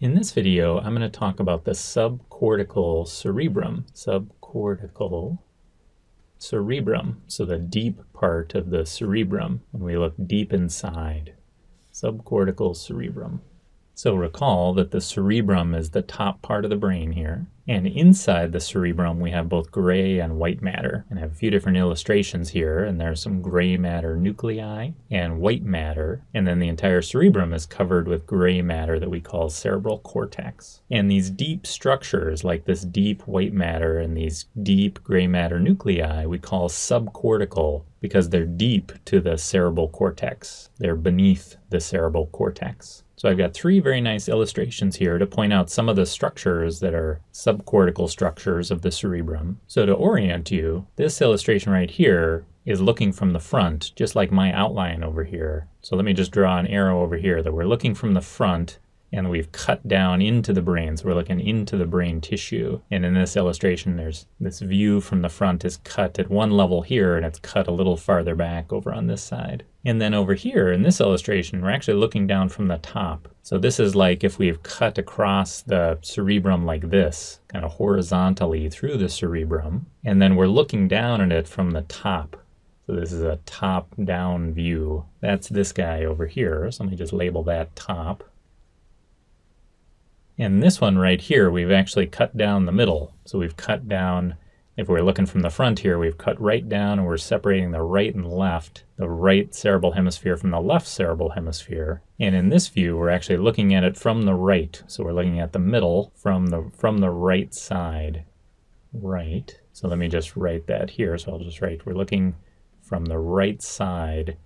In this video, I'm going to talk about the subcortical cerebrum, so the deep part of the cerebrum, when we look deep inside, subcortical cerebrum. So recall that the cerebrum is the top part of the brain here, and inside the cerebrum we have both gray and white matter. And I have a few different illustrations here, and there's some gray matter nuclei and white matter, and then the entire cerebrum is covered with gray matter that we call cerebral cortex. And these deep structures, like this deep white matter and these deep gray matter nuclei, we call subcortical because they're deep to the cerebral cortex. They're beneath the cerebral cortex. So I've got three very nice illustrations here to point out some of the structures that are subcortical structures of the cerebrum. So to orient you, this illustration right here is looking from the front, just like my outline over here. So let me just draw an arrow over here that we're looking from the front and we've cut down into the brain. So we're looking into the brain tissue. And in this illustration, there's this view from the front is cut at one level here, and it's cut a little farther back over on this side. And then over here in this illustration, we're actually looking down from the top. So this is like if we've cut across the cerebrum like this, kind of horizontally through the cerebrum, and then we're looking down at it from the top. So this is a top-down view. That's this guy over here. So let me just label that top. And this one right here, we've actually cut down the middle. So we've cut down, if we're looking from the front here, we've cut right down and we're separating the right and left, the right cerebral hemisphere from the left cerebral hemisphere. And in this view, we're actually looking at it from the right. So we're looking at the middle from the right side, right? So let me just write that here. So I'll just write, we're looking from the right side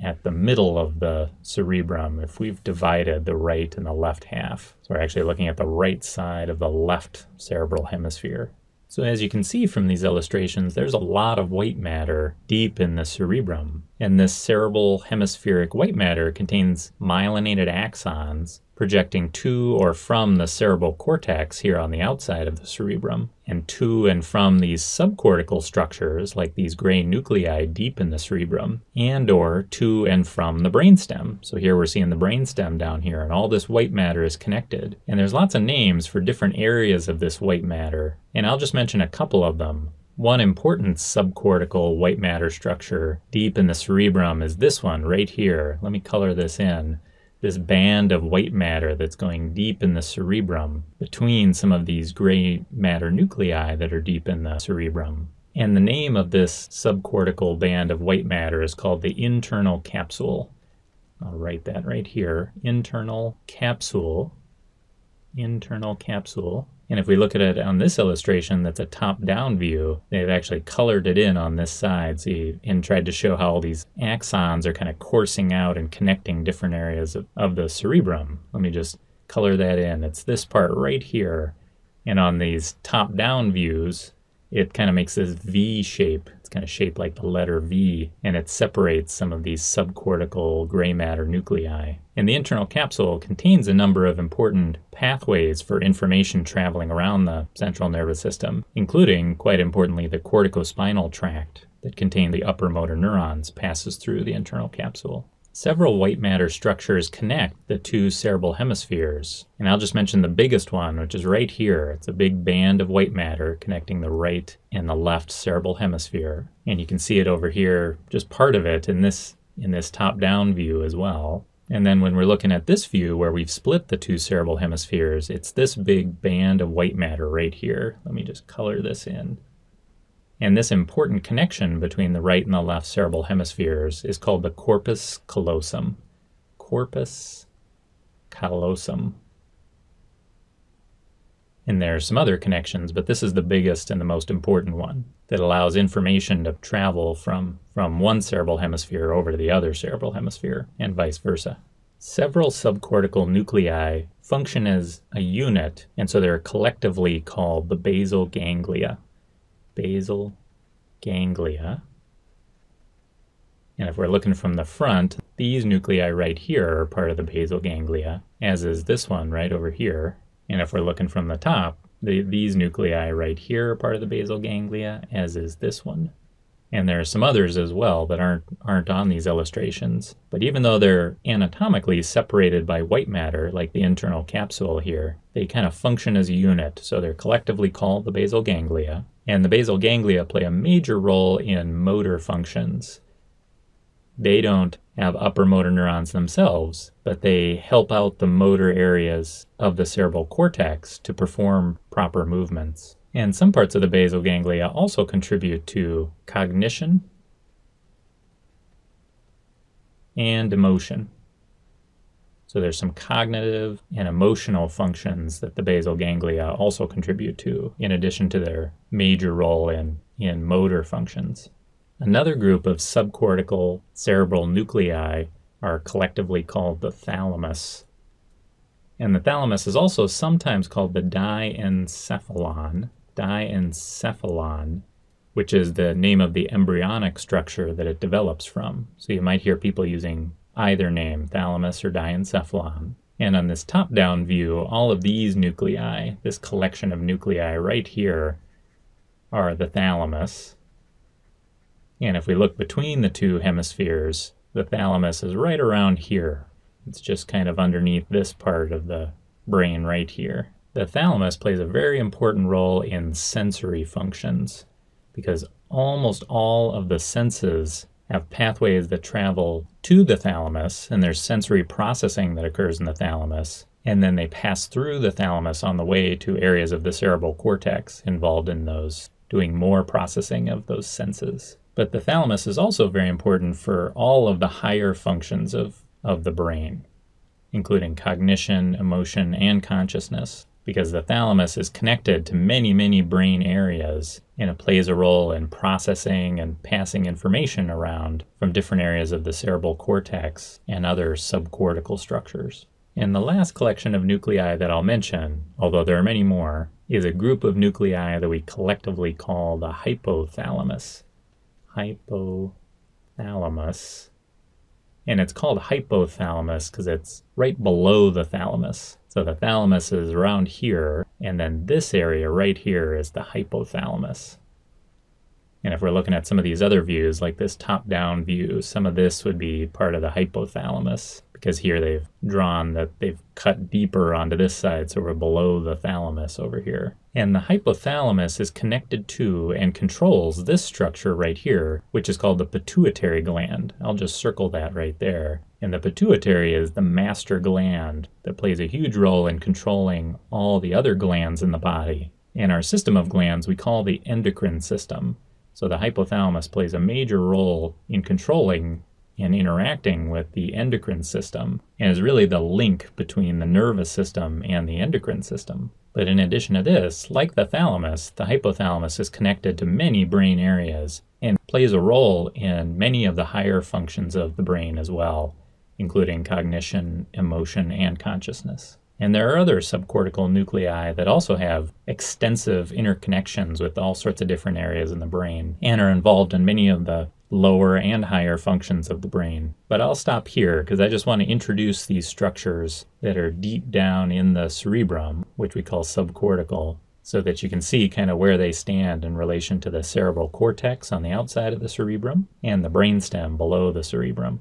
at the middle of the cerebrum, if we've divided the right and the left half. So we're actually looking at the right side of the left cerebral hemisphere. So as you can see from these illustrations, there's a lot of white matter deep in the cerebrum. And this cerebral hemispheric white matter contains myelinated axons projecting to or from the cerebral cortex here on the outside of the cerebrum, and to and from these subcortical structures like these gray nuclei deep in the cerebrum, and or to and from the brainstem. So here we're seeing the brainstem down here, and all this white matter is connected. And there's lots of names for different areas of this white matter, and I'll just mention a couple of them. One important subcortical white matter structure deep in the cerebrum is this one right here. Let me color this in. This band of white matter that's going deep in the cerebrum between some of these gray matter nuclei that are deep in the cerebrum. And the name of this subcortical band of white matter is called the internal capsule. I'll write that right here, internal capsule, internal capsule. And if we look at it on this illustration, that's a top-down view. They've actually colored it in on this side, see, and tried to show how all these axons are kind of coursing out and connecting different areas of the cerebrum. Let me just color that in. It's this part right here. And on these top-down views, it kind of makes this V shape. It's kind of shaped like the letter V, and it separates some of these subcortical gray matter nuclei. And the internal capsule contains a number of important pathways for information traveling around the central nervous system, including, quite importantly, the corticospinal tract that contains the upper motor neurons passes through the internal capsule. Several white matter structures connect the two cerebral hemispheres, and I'll just mention the biggest one, which is right here. It's a big band of white matter connecting the right and the left cerebral hemisphere, and you can see it over here, just part of it in this top-down view as well. And then when we're looking at this view where we've split the two cerebral hemispheres, it's this big band of white matter right here. Let me just color this in. And this important connection between the right and the left cerebral hemispheres is called the corpus callosum. Corpus callosum. And there are some other connections, but this is the biggest and the most important one that allows information to travel from one cerebral hemisphere over to the other cerebral hemisphere and vice versa. Several subcortical nuclei function as a unit, and so they're collectively called the basal ganglia. Basal ganglia. And if we're looking from the front, these nuclei right here are part of the basal ganglia, as is this one right over here. And if we're looking from the top, these nuclei right here are part of the basal ganglia, as is this one. And there are some others as well that aren't on these illustrations. But even though they're anatomically separated by white matter, like the internal capsule here, they kind of function as a unit. So they're collectively called the basal ganglia. And the basal ganglia play a major role in motor functions. They don't have upper motor neurons themselves, but they help out the motor areas of the cerebral cortex to perform proper movements. And some parts of the basal ganglia also contribute to cognition and emotion. So there's some cognitive and emotional functions that the basal ganglia also contribute to, in addition to their major role in motor functions. Another group of subcortical cerebral nuclei are collectively called the thalamus. And the thalamus is also sometimes called the diencephalon, which is the name of the embryonic structure that it develops from. So you might hear people using either name, thalamus or diencephalon. And on this top-down view, all of these nuclei, this collection of nuclei right here, are the thalamus. And if we look between the two hemispheres, the thalamus is right around here. It's just kind of underneath this part of the brain right here. The thalamus plays a very important role in sensory functions because almost all of the senses have pathways that travel to the thalamus, and there's sensory processing that occurs in the thalamus, and then they pass through the thalamus on the way to areas of the cerebral cortex involved in those, doing more processing of those senses. But the thalamus is also very important for all of the higher functions of the brain, including cognition, emotion, and consciousness, because the thalamus is connected to many, many brain areas, and it plays a role in processing and passing information around from different areas of the cerebral cortex and other subcortical structures. And the last collection of nuclei that I'll mention, although there are many more, is a group of nuclei that we collectively call the hypothalamus. Hypothalamus. And it's called hypothalamus because it's right below the thalamus. So the thalamus is around here, and then this area right here is the hypothalamus. And if we're looking at some of these other views, like this top-down view, some of this would be part of the hypothalamus, because here they've drawn that they've cut deeper onto this side, so we're below the thalamus over here. And the hypothalamus is connected to and controls this structure right here, which is called the pituitary gland. I'll just circle that right there. And the pituitary is the master gland that plays a huge role in controlling all the other glands in the body. And our system of glands we call the endocrine system. So the hypothalamus plays a major role in controlling and interacting with the endocrine system, and is really the link between the nervous system and the endocrine system. But in addition to this, like the thalamus, the hypothalamus is connected to many brain areas and plays a role in many of the higher functions of the brain as well, including cognition, emotion, and consciousness. And there are other subcortical nuclei that also have extensive interconnections with all sorts of different areas in the brain and are involved in many of the lower and higher functions of the brain. But I'll stop here because I just want to introduce these structures that are deep down in the cerebrum, which we call subcortical, so that you can see kind of where they stand in relation to the cerebral cortex on the outside of the cerebrum and the brainstem below the cerebrum.